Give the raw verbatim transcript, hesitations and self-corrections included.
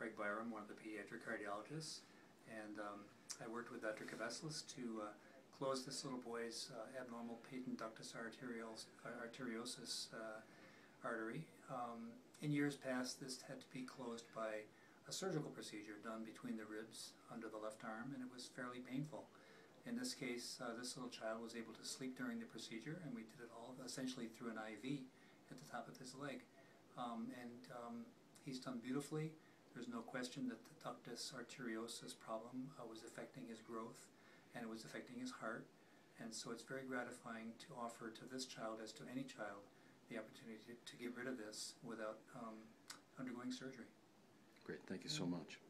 Craig Byrum, one of the pediatric cardiologists, and um, I worked with Doctor Kveselis to uh, close this little boy's uh, abnormal patent ductus arteriosus uh, artery. Um, in years past, this had to be closed by a surgical procedure done between the ribs under the left arm, and it was fairly painful. In this case, uh, this little child was able to sleep during the procedure, and we did it all essentially through an I V at the top of his leg. Um, and um, he's done beautifully. There's no question that the ductus arteriosus problem uh, was affecting his growth, and it was affecting his heart. And so it's very gratifying to offer to this child, as to any child, the opportunity to, to get rid of this without um, undergoing surgery. Great. Thank you so much.